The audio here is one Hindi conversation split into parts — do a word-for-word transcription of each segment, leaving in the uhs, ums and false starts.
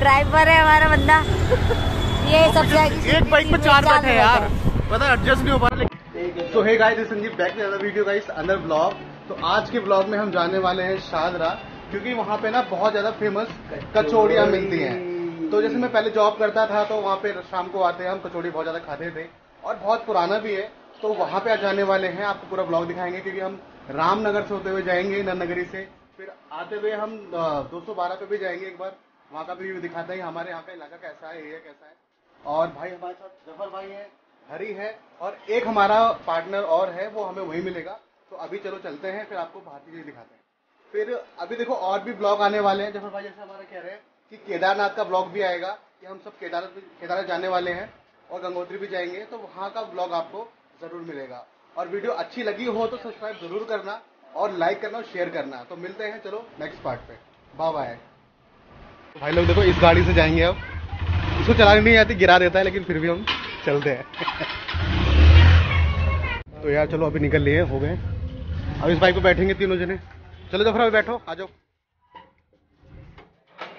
ड्राइवर है हमारा बंदा। ये सब एक बाइक में चार बैठे हैं यार, पता एडजस्ट नहीं हो पा रहा। तो हे गाइस, संजीव बैक में वीडियो गाइस अंदर ब्लॉग। तो आज के ब्लॉग में हम जाने वाले हैं शाहदरा, क्योंकि वहाँ पे ना बहुत ज्यादा फेमस कचौड़ियाँ मिलती हैं। तो जैसे मैं पहले जॉब करता था तो वहाँ पे शाम को आते हैं हम, कचौड़ी बहुत ज्यादा खाते थे और बहुत पुराना भी है। तो वहाँ पे आज जाने वाले हैं, आपको पूरा ब्लॉग दिखाएंगे, क्योंकि हम रामनगर से होते हुए जाएंगे नगरी से, फिर आते हुए हम दो सौ बारह पे भी जाएंगे। एक बार वहाँ का भी दिखाते हैं हमारे यहाँ का इलाका कैसा है, एरिया कैसा है। और भाई हमारे साथ जफर भाई है, हरी है और एक हमारा पार्टनर और है, वो हमें वही मिलेगा। तो अभी चलो चलते हैं, फिर आपको भारतीय चीज दिखाते हैं। फिर अभी देखो और भी ब्लॉग आने वाले हैं। जफर भाई जैसे हमारा कह रहे हैं कि केदारनाथ का ब्लॉग भी आएगा, कि हम सब केदारनाथ केदारनाथ जाने वाले हैं और गंगोत्री भी जाएंगे। तो वहाँ का ब्लॉग आपको जरूर मिलेगा। और वीडियो अच्छी लगी हो तो सब्सक्राइब जरूर करना और लाइक करना और शेयर करना। तो मिलते हैं, चलो नेक्स्ट पार्ट पे, बाय बाय। भाई लोग देखो, इस गाड़ी से जाएंगे। अब इसको चलानी नहीं आती, गिरा देता है, लेकिन फिर भी हम चलते हैं। तो यार चलो अभी निकल लिए, हो गए। अब इस बाइक पे बैठेंगे तीनों जने। चलो जफर अभी बैठो, आ जाओ।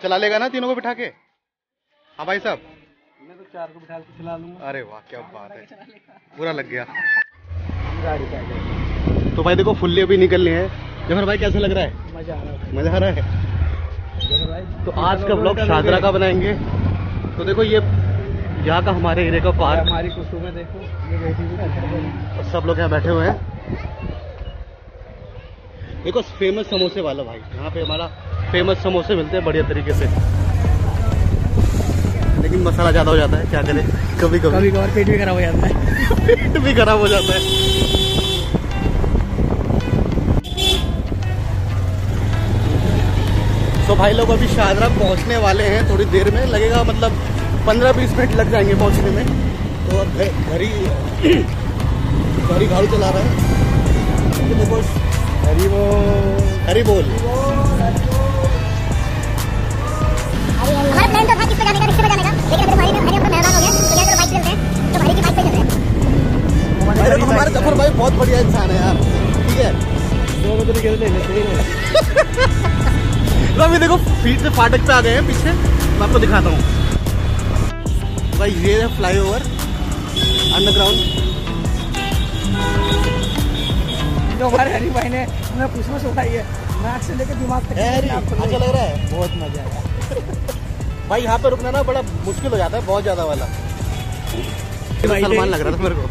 चला लेगा ना तीनों को बिठा के? हाँ भाई साहब, मैं तो चार को बिठा के चला लूंगा। अरे वाह, क्या बात है, पूरा लग गया गाड़ी। तो भाई देखो फुल्ली अभी निकल लिए हैं। जफर भाई कैसा लग रहा है? मजा आ रहा है, मजा आ रहा है भाई। तो आज का ब्लॉग शाहदरा का बनाएंगे। तो देखो ये यहाँ का हमारे एरिया का पार्क, हमारी कुसुम देखो, ये बैठी हुई, सब लोग यहाँ बैठे हुए हैं। देखो फेमस समोसे वाला भाई, यहाँ पे हमारा फेमस समोसे मिलते हैं बढ़िया तरीके से, लेकिन मसाला ज़्यादा हो जाता है, क्या करें, कभी कभी कभी पेट भी खराब हो जाता है। पेट भी खराब हो जाता है। तो भाई लोग अभी शाहदरा पहुंचने वाले हैं थोड़ी देर में, लगेगा मतलब पंद्रह बीस मिनट लग जाएंगे पहुंचने में। तो अब हरी हरी गाड़ी चला रहा है। तो देखो हरी वो हरी बोल हमारे जफर भाई बहुत बढ़िया इंसान है यार, ठीक है। दो बजे निकलते तो अभी देखो फीट से फाटक पे आ गए हैं पीछे, मैं आपको दिखाता हूँ। भाई ये है फ्लाईओवर अंडरग्राउंड। जो हमारे हरी भाई ने मैं खुशबू उठाई है नाक से लेकर दिमाग तक, अच्छा लग रहा है, बहुत मजा आया। भाई यहाँ पे रुकना ना बड़ा मुश्किल हो जाता है, बहुत ज्यादा वाला सलमान लग रहा था मेरे को।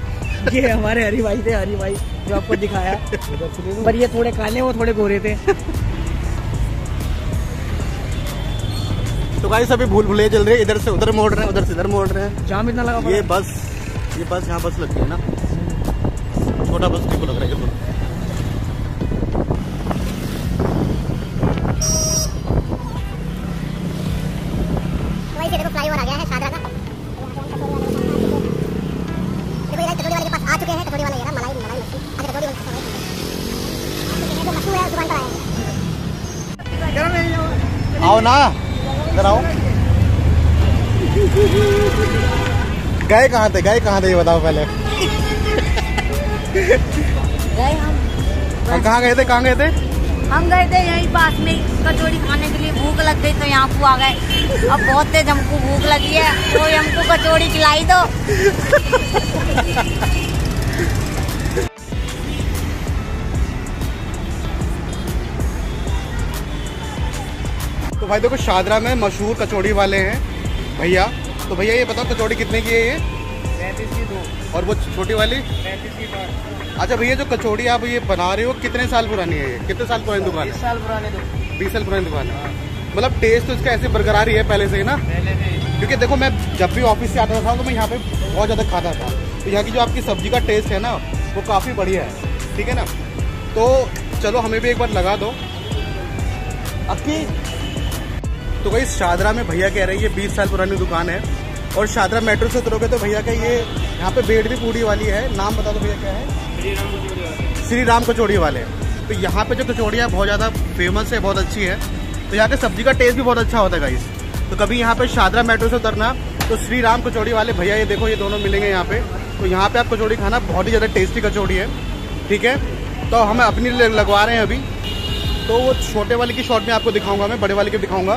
ये हमारे हरी भाई थे, हरी भाई जो आपको दिखाया, पर ये थोड़े काले वो थोड़े गोरे थे। तो गाइस अभी भूल भुलैया चल रही है, इधर से उधर मोड़ रहे हैं, उधर से इधर मोड़ रहे हैं। जाम इतना लगा, ये बस ये बस यहाँ बस लगती है ना, छोटा बस ठीक लग रहा है देखो। फ्लाईओवर आ गया है शाहदरा का। देखो ये कचौड़ी वाले के पास आ चुके हैं। कचौड़ी वाला यार मलाई मलाई अच्छा कचौड़ी वाला मशहूर है, दुकान पर आए आओ ना, गए कहाँ थे, गए कहाँ थे ये बताओ पहले। गए हम कहाँ गए थे, कहाँ गए थे हम? गए थे यहीं पास में कचौड़ी खाने के लिए, भूख लग गई तो यहाँ को आ गए। अब बहुत तेज हमको भूख लगी है, तो हमको कचौड़ी खिलाई दो। तो भाई देखो शाहदरा में मशहूर कचौड़ी वाले हैं भैया। तो भैया ये बताओ कचौड़ी कितने की है? ये पैंतीस की दो। और वो छोटी वाली पैंतीस की पाँच। अच्छा भैया, जो कचौड़ी आप ये बना रहे हो कितने साल पुरानी है? ये कितने साल पुरानी दुकान है? बीस साल पुरानी दुकान। बीस साल पुरानी दुकान है। मतलब टेस्ट तो इसका ऐसे बरकरार ही है पहले से ही ना? पहले से। क्योंकि देखो मैं जब भी ऑफिस से आता था तो मैं यहाँ पे बहुत ज़्यादा खाता था, तो यहाँ की जो आपकी सब्जी का टेस्ट है ना वो काफ़ी बढ़िया है, ठीक है ना। तो चलो हमें भी एक बार लगा दो आपकी। तो भाई शाहदरा में भैया कह रहे हैं ये बीस साल पुरानी दुकान है, और शाहदरा मेट्रो से उतरोगे तो भैया का ये यहाँ पे बेड भी पूरी वाली है। नाम बता दो भैया क्या है? श्री राम कचौड़ी वाले। तो यहाँ पे जो कचौड़ियाँ बहुत ज़्यादा फेमस है, बहुत अच्छी है। तो यहाँ के सब्जी का टेस्ट भी बहुत अच्छा होता है गाइस। तो कभी यहाँ पर शाहदरा मेट्रो से उतरना तो श्री राम कचौड़ी वाले भैया, ये देखो ये दोनों मिलेंगे यहाँ पे। तो यहाँ पर आप कचौड़ी खाना, बहुत ही ज़्यादा टेस्टी कचौड़ी है, ठीक है। तो हम अपनी लगवा रहे हैं अभी, तो वो छोटे वाले की शॉट में आपको दिखाऊंगा, मैं बड़े वाले के दिखाऊंगा।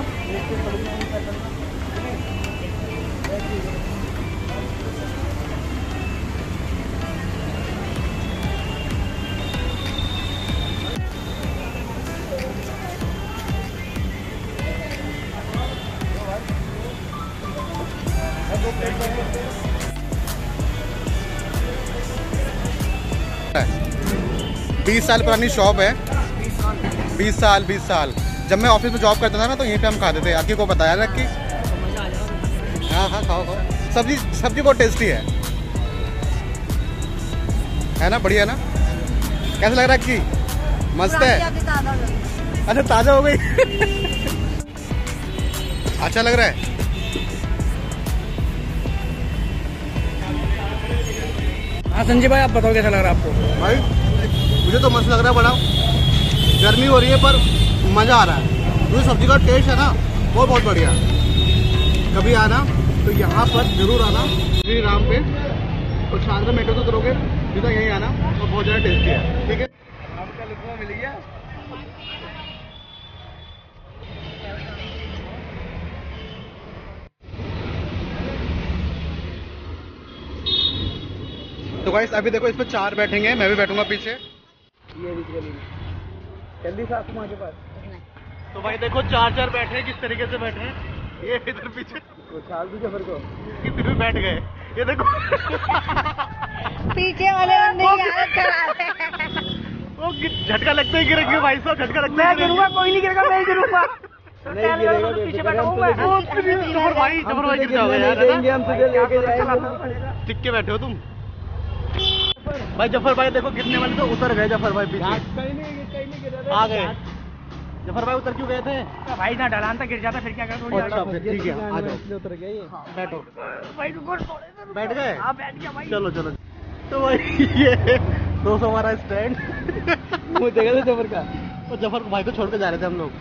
बीस साल पुरानी शॉप है, बीस साल बीस साल। जब मैं ऑफिस में जॉब करता था ना तो यहीं पे हम खाते थे। आपके को बताया ना कि हाँ हाँ खाओ खाओ, सब्जी सब्जी बहुत टेस्टी है है ना, बढ़िया ना। कैसा लग रहा है कि मस्त है? अरे ताज़ा हो गई अच्छा लग रहा है। हाँ संजय भाई, आप बताओ कैसा लग रहा है आपको? भाई मुझे तो मस्त लग रहा है, बड़ा गर्मी हो रही है पर मज़ा आ रहा है। जो सब्जी का टेस्ट है ना वो बहुत बढ़िया। कभी आना तो यहाँ पर जरूर आना, श्री राम पे और शाहदरा मेट्रो तो करोगे सीधा यहीं आना, और बहुत ज़्यादा टेस्टी है। ठीक है, आपका लुत्फा मिल गया। तो गाइस अभी देखो, इस पर चार बैठेंगे, मैं भी बैठूंगा पीछे, ये बीच गली में। जल्दी से आपको आगे पास। तो भाई देखो चार चार बैठे हैं, किस तरीके से बैठे हैं। ये इधर पीछे फिर को फिर भी बैठ गए, ये देखो पीछे वाले बंदे वो झटका लगता ही गिरेगा भाई साहब, झटका लगता है। गिरूंगा कोई नहीं गिरेगा, मैं गिरूंगा भाई, जबरदस्ती गिरता होगा यार। टिक के बैठे हो तुम भाई। जफर भाई देखो गिरने वाले तो उतर गए, जफर भाई पीछे आ गए। जफर भाई उतर क्यों गए थे भाई? ना ढलान तक गिर जाता फिर क्या करते। अच्छा ठीक है, आ जाओ उतर गए, बैठो भाई। बैठ गए, बैठ गया भाई, चलो चलो। तो भाई ये दोस्त हमारा स्टैंड वो देखा था जफर का, और जफर भाई को छोड़ के जा रहे थे हम लोग।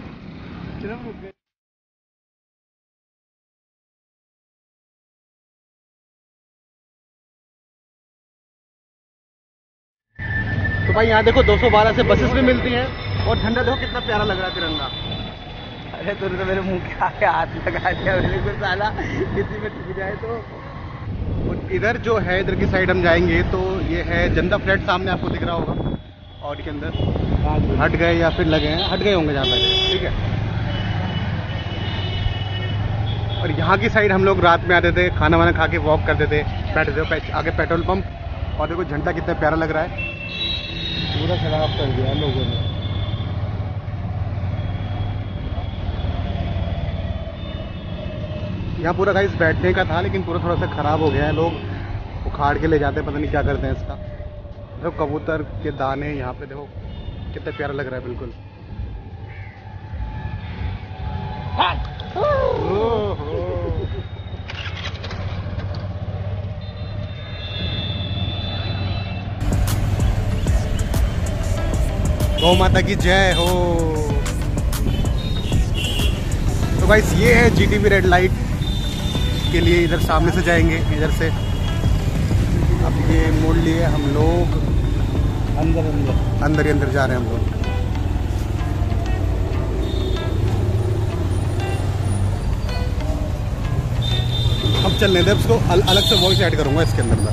तो भाई यहाँ देखो दो सौ बारह से बसेस भी मिलती हैं, और ठंडा देखो कितना प्यारा लग रहा है तिरंगा। अरे तुमने तो मेरे मुंह के आगे हाथ लगा दिया, मेरे को साला किसी में टिक जाए तो। और इधर जो है, इधर की साइड हम जाएंगे तो ये है जनता फ्लैट, सामने आपको दिख रहा होगा। और इसके अंदर हट गए या फिर लगे हैं, हट गए होंगे जहाँ तक। ठीक है, और यहाँ की साइड हम लोग रात में आते थे, खाना वाना खा के वॉक करते थे, बैठते थे आगे पेट्रोल पंप। और देखो झंडा कितना प्यारा लग रहा है, पूरा खराब कर दिया लोगों ने। यहाँ पूरा गाइस बैठने का था, लेकिन पूरा थोड़ा सा खराब हो गया है, लोग उखाड़ के ले जाते हैं, पता नहीं क्या करते हैं इसका। देखो कबूतर के दाने यहाँ पे देखो कितना प्यारा लग रहा है, बिल्कुल। गौ माता की जय हो। तो गाइस ये है जीटीबी रेड लाइट के लिए, इधर सामने से जाएंगे इधर से। अब ये मोड़ लिए हम लोग, अंदर अंदर अंदर ही अंदर जा रहे हैं हम लोग। अब चलने दे उसको, अल, अलग से वॉइस ऐड करूंगा इसके अंदर में।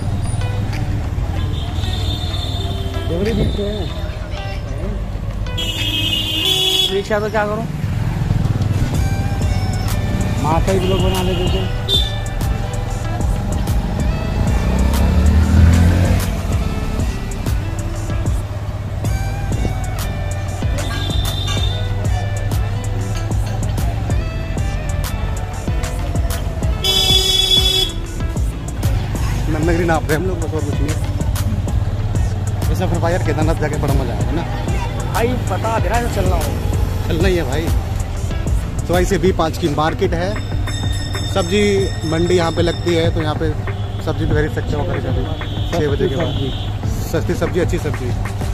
रिक्शा तो क्या करो, माता ही लोग बना लेते थे। नंदगिरी नाप रहे हम लोग, बस और कुछ नहीं। वैसे फिर भाई यार केदारनाथ जाके बड़ा मजा आएगा ना भाई, बता दे रहा है चलना हो चलना ही है भाई। तो भाई से भी पाँच की मार्केट है, सब्जी मंडी यहाँ पे लगती है, तो यहाँ पे सब्जी भी खरीद सकते हो। खरीद छः बजे के बाद सस्ती सब्जी, अच्छी सब्जी।